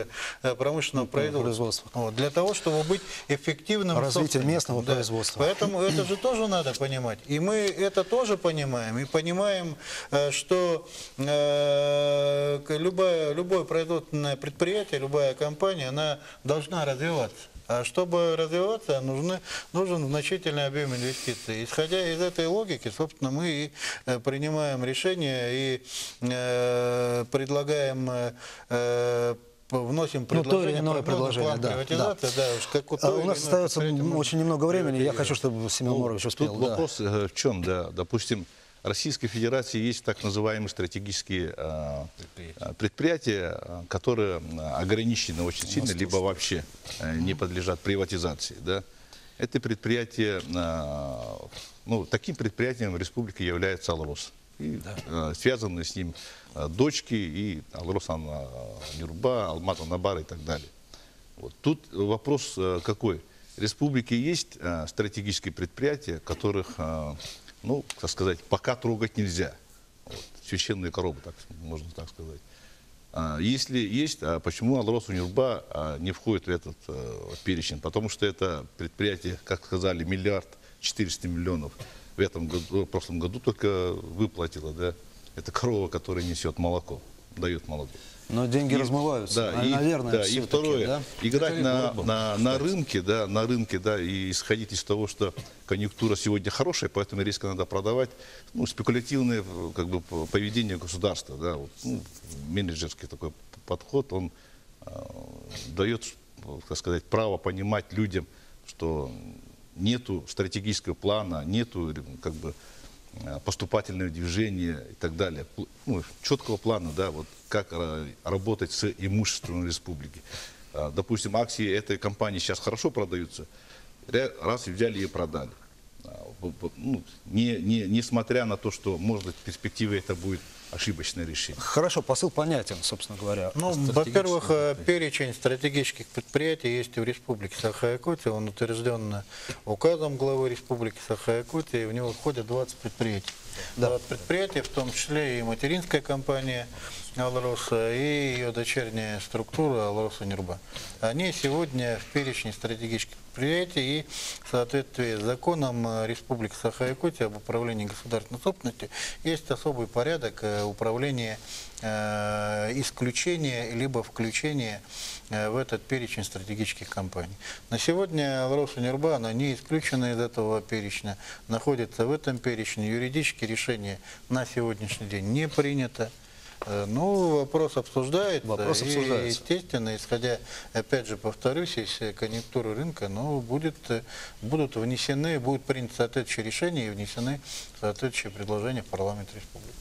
промышленного производства. Вот, для того, чтобы быть эффективным. Развитие местного да. производства. Поэтому это же тоже надо понимать. И мы это тоже понимаем. И понимаем, что любое, любое производственное предприятие, любая компания, она должна развиваться. А чтобы развиваться, нужны, нужен значительный объем инвестиций. Исходя из этой логики, собственно, мы и принимаем решение и э, предлагаем э, вносим предложение, ну, предложение план да, приватизации. Да. Да, как у, у нас остается очень немного времени. Я хочу, чтобы Семен ну, Морович успел. Да. Вопрос в чем? Да, допустим, Российской Федерации есть так называемые стратегические э, предприятия. предприятия, которые ограничены очень сильно, либо вообще э, не подлежат приватизации. Да? Это предприятие, э, ну, таким предприятием в республике является Алроса. И, да. э, связаны с ним э, дочки, и Алроса Нюрба, Алмаз Анабара и так далее. Вот. Тут вопрос э, какой? В республике есть э, стратегические предприятия, которых... Э, ну, так сказать, пока трогать нельзя. Вот. Священные коровы, так, можно так сказать. А, если есть, а почему Алроса Нюрба а, не входит в этот а, перечень? Потому что это предприятие, как сказали, миллиард четыреста миллионов в этом году, в прошлом году только выплатило, да? Это корова, которая несет молоко, дает молоко. Но деньги и, размываются, да, а, и, наверное, да, и второе, да? играть на, на, на, на рынке, да, на рынке, да, и исходить из того, что конъюнктура сегодня хорошая, поэтому резко надо продавать, ну, спекулятивное, как бы, поведение государства, да, вот, ну, менеджерский такой подход, он э, дает, так сказать, право понимать людям, что нету стратегического плана, нету, как бы, поступательное движение и так далее. Ну, четкого плана, да, вот как работать с имуществом республики. Допустим, акции этой компании сейчас хорошо продаются, раз взяли и продали. Ну, не, не, несмотря на то, что, может быть, в перспективе это будет ошибочное решение. Хорошо, посыл понятен, собственно говоря. Ну, во-первых, перечень стратегических предприятий есть в Республике Саха-Якутия. Он утвержден указом главы Республики Саха-Якутия. В него входят двадцать предприятий. Да. двадцать предприятий, в том числе и материнская компания Алроса, и ее дочерняя структура Алроса Нюрба. Они сегодня в перечне стратегических предприятий, и в соответствии с законом Республики Саха-Якутия об управлении государственной собственностью есть особый порядок управления э, исключения либо включения э, в этот перечень стратегических компаний. На сегодня Алроса Нюрба, она не исключена из этого перечня, находится в этом перечне. Юридические решения на сегодняшний день не принято. Ну, вопрос обсуждается, вопрос обсуждается. И, естественно, исходя, опять же, повторюсь, из конъюнктуры рынка, но будет, будут внесены, будут приняты соответствующие решения и внесены соответствующие предложения в парламент республики.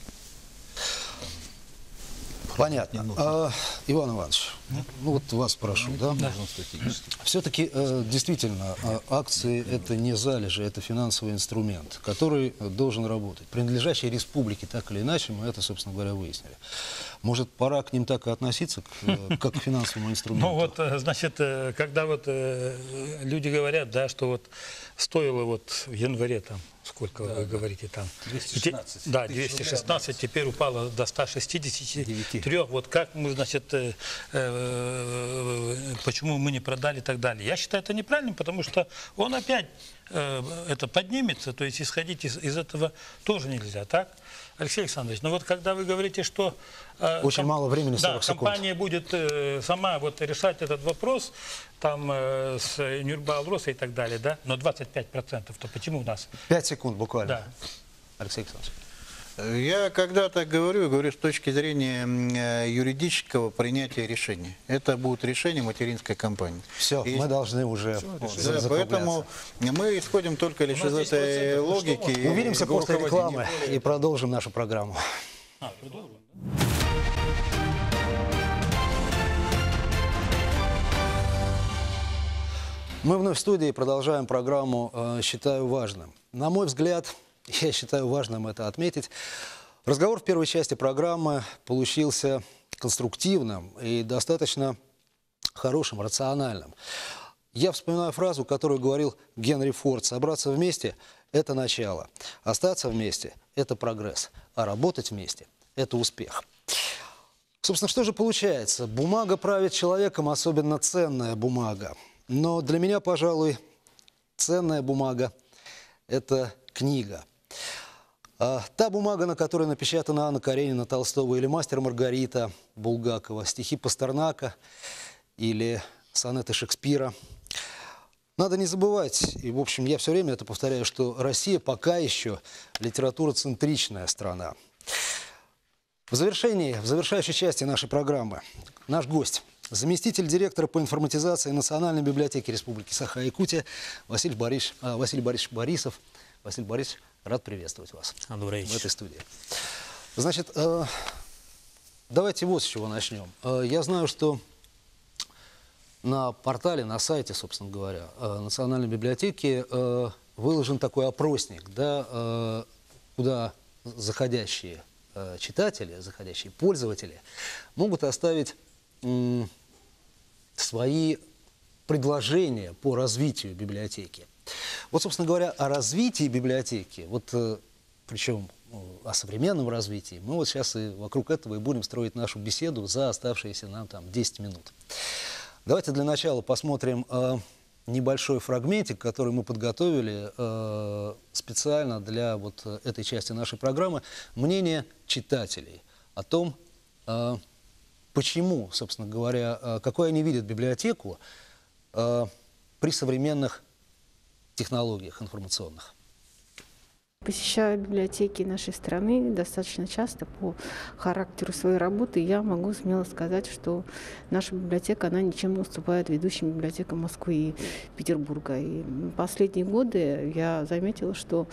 Понятно. А, Иван Иванович, ну, вот вас прошу, да? Да. Все-таки действительно акции это не залежи, это финансовый инструмент, который должен работать. Принадлежащие республике так или иначе, мы это, собственно говоря, выяснили. Может, пора к ним так и относиться, как к финансовому инструменту? Ну вот, значит, когда вот люди говорят, да, что вот стоило вот в январе там, сколько да, вы да. говорите там? двести шестнадцать. Да, двести шестнадцать, теперь упало до ста шестидесяти трёх. Вот как мы, значит, э, э, почему мы не продали и так далее. Я считаю это неправильным, потому что он опять э, это поднимется, то есть исходить из, из этого тоже нельзя, так? Алексей Александрович, ну вот когда вы говорите, что э, очень мало времени, да, компания будет э, сама вот решать этот вопрос, там э, с Нюрба, Алроса и так далее, да, но двадцать пять процентов, то почему у нас? пять секунд буквально. Да. Алексей Александрович. Я когда-то говорю, говорю с точки зрения юридического принятия решений. Это будут решения материнской компании. Все, и мы должны уже все, да, поэтому мы исходим только лишь из этой логики. И увидимся после рекламы и продолжим нашу программу. А, продолжим. Мы вновь в студии продолжаем программу «Считаю важным». На мой взгляд, я считаю важным это отметить, разговор в первой части программы получился конструктивным и достаточно хорошим, рациональным. Я вспоминаю фразу, которую говорил Генри Форд: собраться вместе – это начало, остаться вместе – это прогресс, а работать вместе – это успех. Собственно, что же получается? Бумага правит человеком, особенно ценная бумага. Но для меня, пожалуй, ценная бумага – это книга. А та бумага, на которой напечатана Анна Каренина, Толстого, или «Мастер и Маргарита» Булгакова, стихи Пастернака или сонеты Шекспира. Надо не забывать, и, в общем, я все время это повторяю, что Россия пока еще литературоцентричная страна. В завершении, в завершающей части нашей программы наш гость – заместитель директора по информатизации Национальной библиотеки Республики Саха-Якутия Василий Борисович, а, Василий Борисович Борисов. Василий Борисович, рад приветствовать вас Добрый в этой студии. Значит, давайте вот с чего начнем. Я знаю, что на портале, на сайте, собственно говоря, Национальной библиотеки выложен такой опросник, да, куда заходящие читатели, заходящие пользователи могут оставить свои предложения по развитию библиотеки. Вот, собственно говоря, о развитии библиотеки, вот, причем о современном развитии, мы вот сейчас и вокруг этого и будем строить нашу беседу за оставшиеся нам там десять минут. Давайте для начала посмотрим э, небольшой фрагментик, который мы подготовили э, специально для вот этой части нашей программы. Мнение читателей о том, э, почему, собственно говоря, какой они видят библиотеку э, при современных технологиях информационных? Посещая библиотеки нашей страны достаточно часто по характеру своей работы, я могу смело сказать, что наша библиотека, она ничем не уступает ведущим библиотекам Москвы и Петербурга. И последние годы я заметила, что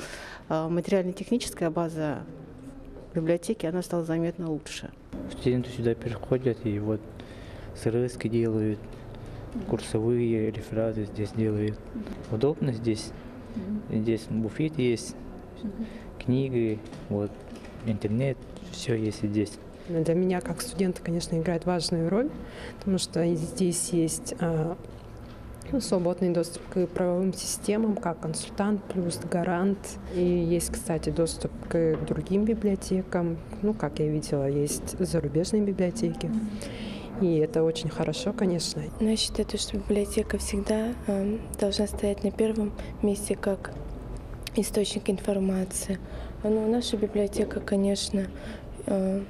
материально-техническая база библиотеки, она стала заметно лучше. Студенты сюда приходят и вот срезки делают, курсовые рефераты здесь делают. Удобно здесь. Здесь буфет есть, книги, вот, интернет, все есть здесь. Для меня, как студента, конечно, играет важную роль, потому что здесь есть ну, свободный доступ к правовым системам, как консультант плюс гарант. И есть, кстати, доступ к другим библиотекам. Ну, как я видела, есть зарубежные библиотеки. И это очень хорошо, конечно. Но я считаю, что библиотека всегда э, должна стоять на первом месте как источник информации. Но наша библиотека, конечно, э,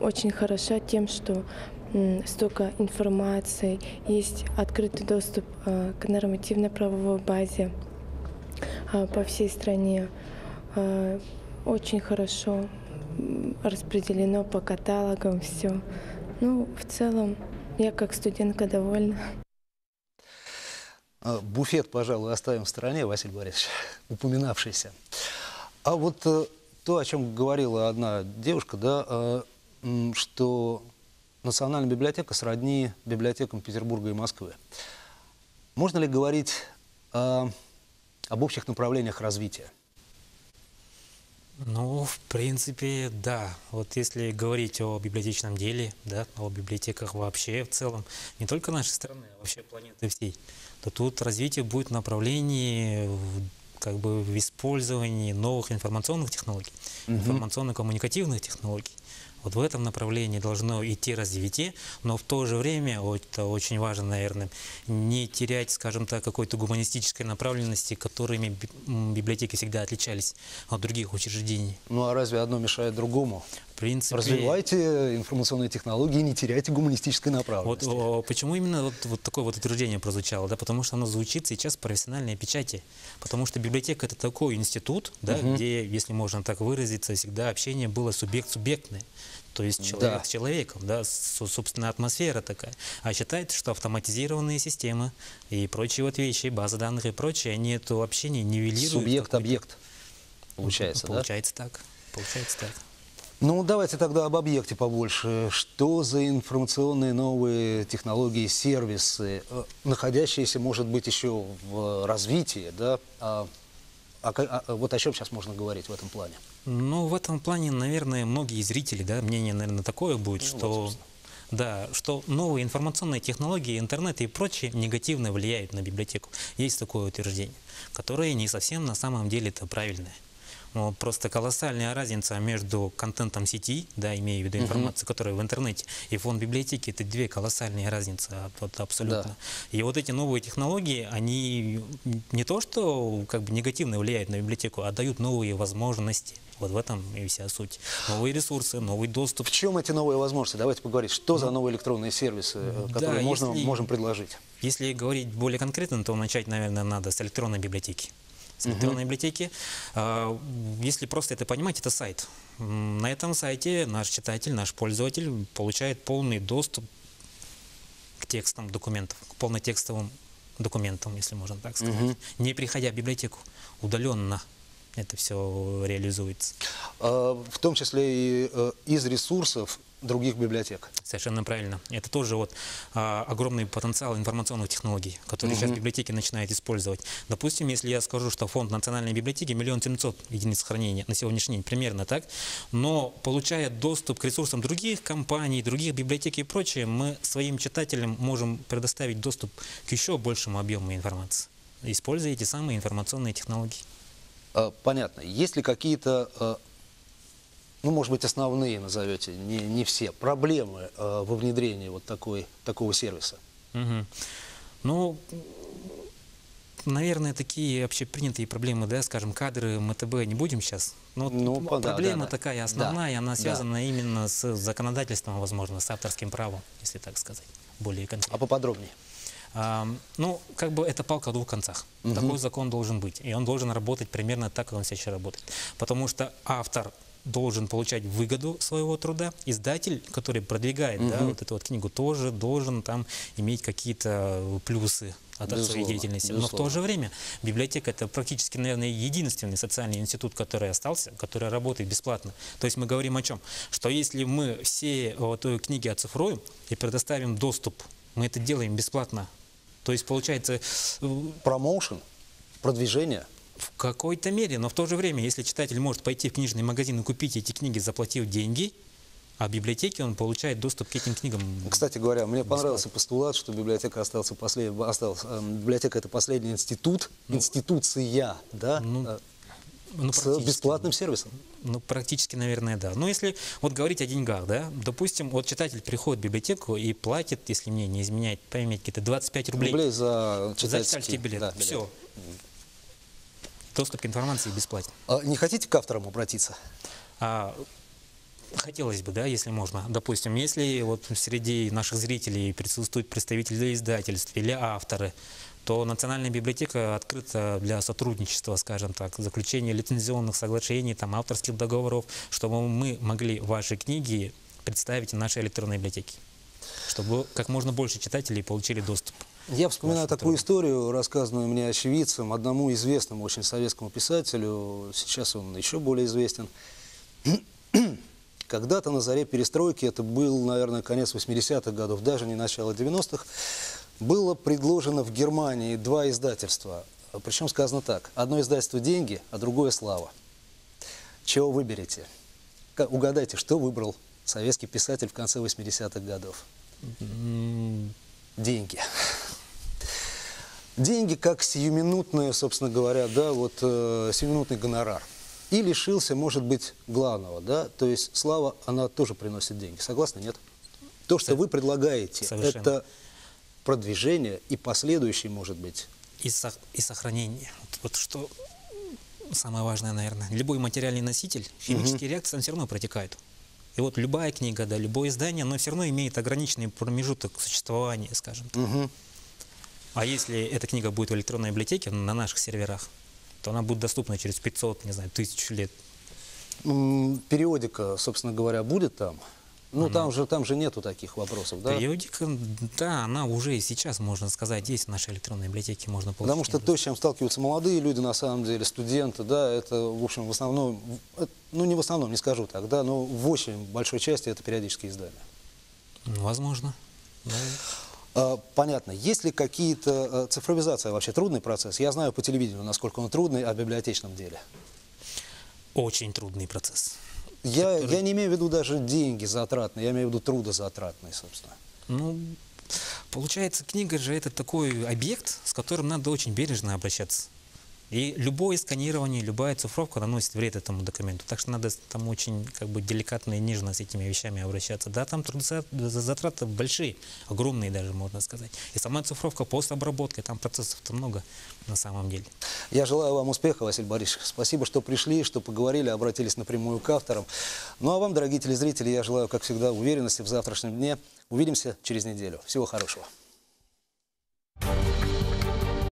очень хороша тем, что столько информации, есть открытый доступ а, к нормативно-правовой базе а, по всей стране. А, очень хорошо распределено по каталогам все. Ну, в целом, я как студентка довольна. Буфет, пожалуй, оставим в стороне, Василий Борисович, упоминавшийся. А вот то, о чем говорила одна девушка, да, что Национальная библиотека сродни библиотекам Петербурга и Москвы. Можно ли говорить э, об общих направлениях развития? Ну, в принципе, да. Вот если говорить о библиотечном деле, да, о библиотеках вообще в целом, не только нашей страны, а вообще планеты всей, то тут развитие будет в направлении, как бы, в использовании новых информационных технологий, угу. информационно-коммуникативных технологий. Вот в этом направлении должно идти развитие, но в то же время, вот, это очень важно, наверное, не терять, скажем так, какой-то гуманистической направленности, которыми библиотеки всегда отличались от других учреждений. Ну а разве одно мешает другому? В принципе, развивайте информационные технологии, не теряйте гуманистической направленности. Вот, почему именно вот, вот такое вот утверждение прозвучало? Да, потому что оно звучит сейчас в профессиональной печати. Потому что библиотека – это такой институт, да, угу. где, если можно так выразиться, всегда общение было субъект-субъектное. То есть человек да. с человеком, да, собственно, атмосфера такая. А считается, что автоматизированные системы и прочие вот вещи, базы данных и прочее, они это общение нивелируют. Субъект-объект. Получается, получается, да? так. Получается так. Ну, давайте тогда об объекте побольше. Что за информационные новые технологии, сервисы, находящиеся, может быть, еще в развитии, да? А, а, а, вот о чем сейчас можно говорить в этом плане? Ну, в этом плане, наверное, многие зрители, да, мнение, наверное, такое будет, ну, что... Вот, Да, что новые информационные технологии, интернет и прочее негативно влияют на библиотеку. Есть такое утверждение, которое не совсем на самом деле это правильное. Но просто колоссальная разница между контентом сети, да, имею в виду информацию, угу. которая в интернете, и фонд библиотеки, это две колоссальные разницы, вот, абсолютно. Да. И вот эти новые технологии, они не то что как бы негативно влияют на библиотеку, а дают новые возможности. Вот в этом и вся суть. Новые ресурсы, новый доступ. В чем эти новые возможности? Давайте поговорить, что за новые электронные сервисы, которые да, можно, если, можем предложить? Если говорить более конкретно, то начать, наверное, надо с электронной библиотеки. С электронной uh-huh. библиотеки. Если просто это понимать, это сайт. На этом сайте наш читатель, наш пользователь получает полный доступ к текстам документов, к полнотекстовым документам, если можно так сказать, uh-huh. не приходя в библиотеку, удаленно. Это все реализуется. В том числе и из ресурсов других библиотек. Совершенно правильно. Это тоже вот огромный потенциал информационных технологий, которые сейчас библиотеки начинают использовать. Допустим, если я скажу, что фонд Национальной библиотеки миллион семьсот единиц хранения на сегодняшний день, примерно так, но получая доступ к ресурсам других компаний, других библиотек и прочее, мы своим читателям можем предоставить доступ к еще большему объему информации, используя эти самые информационные технологии. Понятно. Есть ли какие-то, ну, может быть, основные, назовете, не, не все, проблемы во внедрении вот такой, такого сервиса? Угу. Ну, наверное, такие общепринятые проблемы, да, скажем, кадры МТБ не будем сейчас. Но ну, проблема да, да, такая основная, да, она связана да. именно с законодательством, возможно, с авторским правом, если так сказать, более конкретно. А поподробнее? Ну, как бы это палка о двух концах. Угу. Такой закон должен быть. И он должен работать примерно так, как он сейчас работает. Потому что автор должен получать выгоду своего труда. Издатель, который продвигает угу. да, вот эту вот книгу, тоже должен там иметь какие-то плюсы от безусловно, своей деятельности. Безусловно. Но в то же время библиотека – это практически, наверное, единственный социальный институт, который остался, который работает бесплатно. То есть мы говорим о чем? Что если мы все вот книги оцифруем и предоставим доступ, мы это делаем бесплатно. То есть получается... Промоушен, продвижение. В какой-то мере, но в то же время, если читатель может пойти в книжный магазин и купить эти книги, заплатив деньги, а в библиотеке он получает доступ к этим книгам. Кстати говоря, мне бесплатно. Понравился постулат, что библиотека осталась послед... осталась... библиотека – это последний институт, ну, институция, да? Ну, ну, с бесплатным сервисом. Ну, практически, наверное, да. Но если вот говорить о деньгах, да, допустим, вот читатель приходит в библиотеку и платит, если мне не изменяет память, какие-то двадцать пять рублей, рублей за читательский, за читательский билет. Да, билет. Все. Доступ к информации бесплатен. А не хотите к авторам обратиться? А, хотелось бы, да, если можно. Допустим, если вот среди наших зрителей присутствуют представители издательств или авторы, то Национальная библиотека открыта для сотрудничества, скажем так, заключения лицензионных соглашений, там, авторских договоров, чтобы мы могли ваши книги представить в нашей электронной библиотеке, чтобы как можно больше читателей получили доступ. Я вспоминаю такую историю, рассказанную мне очевидцем, одному известному очень советскому писателю, сейчас он еще более известен. Когда-то на заре перестройки, это был, наверное, конец восьмидесятых годов, даже не начало девяностых, было предложено в Германии два издательства, причем сказано так: одно издательство деньги, а другое слава. Чего выберете? Угадайте, что выбрал советский писатель в конце восьмидесятых годов? Деньги. Деньги как сиюминутное, собственно говоря, да, вот э, сиюминутный гонорар. И лишился, может быть, главного, да, то есть слава, она тоже приносит деньги. Согласны, нет? То, что вы предлагаете, совершенно. Это... продвижение и последующий, может быть. И, со и сохранение. Вот, вот что самое важное, наверное. Любой материальный носитель, химические угу. реакции все равно протекают. И вот любая книга, да, любое издание, но все равно имеет ограниченный промежуток существования, скажем так. Угу. А если эта книга будет в электронной библиотеке, на наших серверах, то она будет доступна через пятьсот, не знаю, тысяч лет. Периодика, собственно говоря, будет там? Ну, там же, там же нету таких вопросов, да? Периодика, да, она уже и сейчас, можно сказать, есть в нашей электронной библиотеке, можно получить. Потому что то, с чем сталкиваются молодые люди, на самом деле, студенты, да, это, в общем, в основном, ну, не в основном, не скажу так, да, но в очень большой части это периодические издания. Возможно. Да. Понятно. Есть ли какие-то... Цифровизация вообще трудный процесс? Я знаю по телевидению, насколько он трудный, а в библиотечном деле. Очень трудный процесс. Я, который... я не имею в виду даже деньги затратные, я имею в виду трудозатратные, собственно. Ну, получается, книга же это такой объект, с которым надо очень бережно обращаться. И любое сканирование, любая цифровка наносит вред этому документу. Так что надо там очень как бы деликатно и нежно с этими вещами обращаться. Да, там трудозатраты большие, огромные даже, можно сказать. И сама цифровка, постобработка, там процессов-то много на самом деле. Я желаю вам успеха, Василий Борисович. Спасибо, что пришли, что поговорили, обратились напрямую к авторам. Ну а вам, дорогие телезрители, я желаю, как всегда, уверенности в завтрашнем дне. Увидимся через неделю. Всего хорошего.